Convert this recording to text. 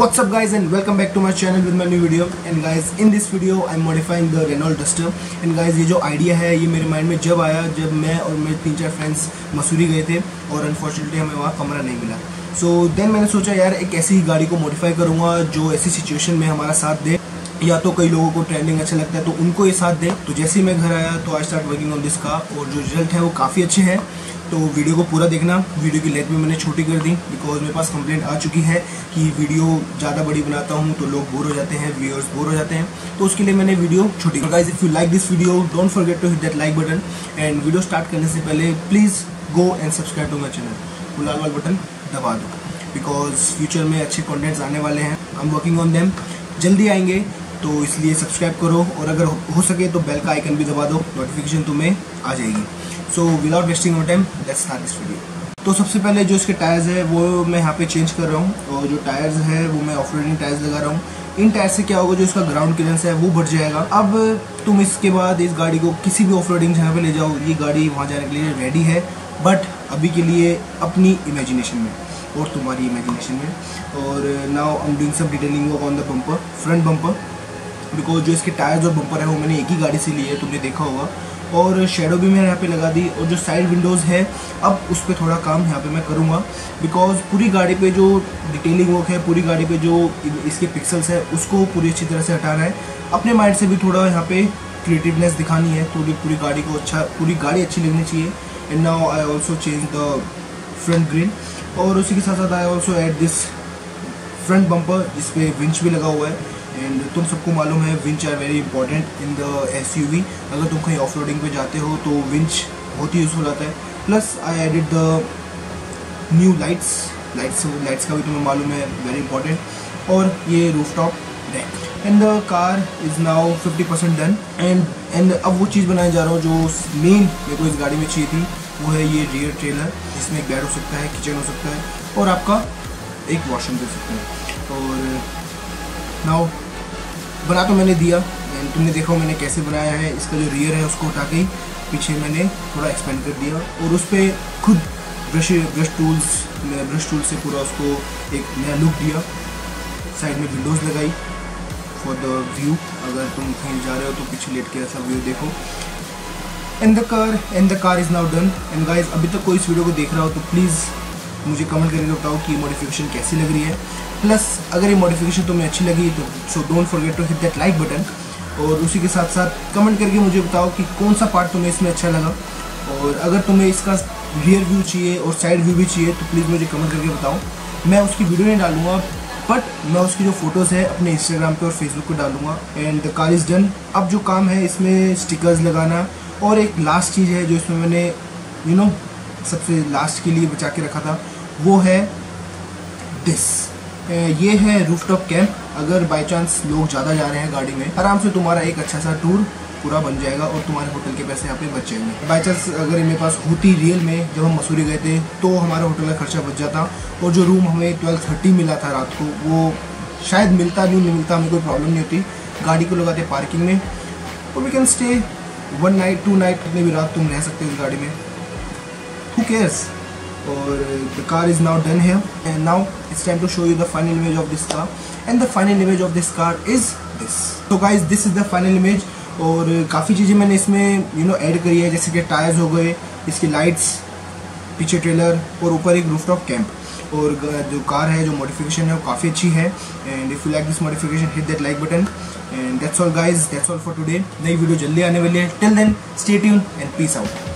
What's up guys, and welcome back to my channel with my new video। And guys in this video I am modifying the Renault Duster. And guys ये जो idea है ये मेरे mind में जब आया जब मैं और मेरे 3-4 फ्रेंड्स मसूरी गए थे और अनफॉर्चुनेटली हमें वहाँ कमरा नहीं मिला। सो देन मैंने सोचा यार एक ऐसी गाड़ी को मॉडिफाई करूँगा जो ऐसी सिचुएशन में हमारा साथ दे, या तो कई लोगों को ट्रेंडिंग अच्छा लगता है तो उनको ये साथ दे। तो जैसे ही मैं घर आया तो I start working on this car और जो रिजल्ट है वो काफ़ी अच्छे हैं। तो वीडियो को पूरा देखना। वीडियो की लेंथ भी मैंने छोटी कर दी बिकॉज मेरे पास कंप्लेंट आ चुकी है कि वीडियो ज़्यादा बड़ी बनाता हूँ तो लोग बोर हो जाते हैं, व्यूअर्स बोर हो जाते हैं, तो उसके लिए मैंने वीडियो छोटी। Guys if you like this video don't forget to hit that like button. And video start करने से पहले please go and subscribe to my channel, वो लाल वाला बटन दबा दो बिकॉज फ्यूचर में अच्छे कॉन्टेंट्स आने वाले हैं। I am working on them, जल्दी आएंगे तो इसलिए सब्सक्राइब करो और अगर हो सके तो बेल का आइकन भी दबा दो, नोटिफिकेशन तुम्हें आ जाएगी। So without wasting your time let's start this video. तो सबसे पहले जो इसके टायर्स है वो मैं यहाँ पे चेंज कर रहा हूँ और जो टायर्स है वो मैं ऑफ रोडिंग टायर्स लगा रहा हूँ। इन टायर से क्या होगा, जो इसका ग्राउंड क्लियरेंस है वो बढ़ जाएगा। अब तुम इसके बाद इस गाड़ी को किसी भी ऑफ रोडिंग जगह पर ले जाओ, ये गाड़ी वहाँ जाने के लिए रेडी है, बट अभी के लिए अपनी इमेजिनेशन में और तुम्हारी इमेजिनेशन में। और now I am doing some detailing work on the bumper, front bumper, because जो इसके टायर्स और बम्पर है वो मैंने एक ही गाड़ी से लिए है, तुमने देखा होगा। और शेडो भी मैंने यहाँ पे लगा दी और जो साइड विंडोज़ है अब उस पर थोड़ा काम यहाँ पे मैं करूँगा बिकॉज पूरी गाड़ी पे जो डिटेलिंग वर्क है, पूरी गाड़ी पे जो इसके पिक्सल्स है उसको पूरी अच्छी तरह से हटाना है। अपने माइंड से भी थोड़ा यहाँ पे क्रिएटिवनेस दिखानी है, थोड़ी पूरी गाड़ी को अच्छा, पूरी गाड़ी अच्छी लगनी चाहिए। And now I also change the front grille और उसी के साथ साथ I also add this front bumper जिस पे विंच भी लगा हुआ है। एंड तुम सबको मालूम है winch are very important in the SUV. अगर तुम कहीं ऑफ रोडिंग पे जाते हो तो विंच बहुत ही यूज़फुल आता है। Plus I added the new lights का भी तुम्हें मालूम है वेरी इंपॉर्टेंट, और ये roof top rack. And the car is now 50% done. And अब वो चीज़ बनाने जा रहा हूँ जो मेन मेरे को इस गाड़ी में चाहिए थी, वो है ये रियर ट्रेलर जिसमें एक बेड हो सकता है, किचन हो सकता है और आपका एक वॉशरूम हो सकता है। और नाउ बना तो मैंने दिया, तुमने देखा मैंने कैसे बनाया है। इसका जो रियर है उसको उठा के पीछे मैंने थोड़ा एक्सपेंड कर दिया और उस पर खुद ब्रश टूल से पूरा उसको एक नया लुक दिया। साइड में विंडोज़ लगाई फॉर द व्यू, अगर तुम कहीं जा रहे हो तो पीछे लेट के ऐसा व्यू देखो। And the car is now done. And guys अभी तक कोई इस वीडियो को देख रहा हो तो प्लीज़ मुझे कमेंट करके बताओ कि मॉडिफिकेशन कैसी लग रही है। प्लस अगर ये मॉडिफिकेशन तुम्हें अच्छी लगी तो so don't forget to hit that like button, और उसी के साथ साथ कमेंट करके मुझे बताओ कि कौन सा पार्ट तुम्हें इसमें अच्छा लगा। और अगर तुम्हें इसका रियर व्यू चाहिए और साइड व्यू भी चाहिए तो प्लीज़ मुझे कमेंट करके बताओ। मैं उसकी वीडियो नहीं डालूंगा बट मैं उसकी जो फोटोज़ है अपने इंस्टाग्राम पर और फेसबुक पर डालूंगा। And the car is done. अब जो काम है इसमें स्टिकर्स लगाना और एक लास्ट चीज़ है जो इसमें मैंने यू नो सबसे लास्ट के लिए बचा के रखा था, वो है दिस। ये है रूफटॉप कैंप। अगर बाय चांस लोग ज़्यादा जा रहे हैं गाड़ी में, आराम से तुम्हारा एक अच्छा सा टूर पूरा बन जाएगा और तुम्हारे होटल के पैसे यहाँ पे बच जाएंगे। बाय चांस अगर मेरे पास होती रियल में जब हम मसूरी गए थे तो हमारा होटल का खर्चा बच जाता, और जो रूम हमें 12:30 मिला था रात को वो शायद मिलता नहीं मिलता हमें कोई प्रॉब्लम नहीं होती। गाड़ी को लगाते पार्किंग में और we can stay 1 night 2 night, कितने भी रात तुम रह सकते हो इस गाड़ी में। Who cares? और the car is now done here and now it's time to show you the final image of this car, and the final image of this car is this. So guys this is the final image। और काफ़ी चीज़ें मैंने इसमें you know add करी है, जैसे कि tyres हो गए, इसकी लाइट्स, पीछे ट्रेलर और ऊपर एक रूफटॉप कैंप। और जो कार है, जो मॉडिफिकेशन है वो काफ़ी अच्छी है। And if you like this modification hit that like button. And that's all guys, that's all for today. नई वीडियो जल्दी आने वाली है। Till then stay tuned and peace out.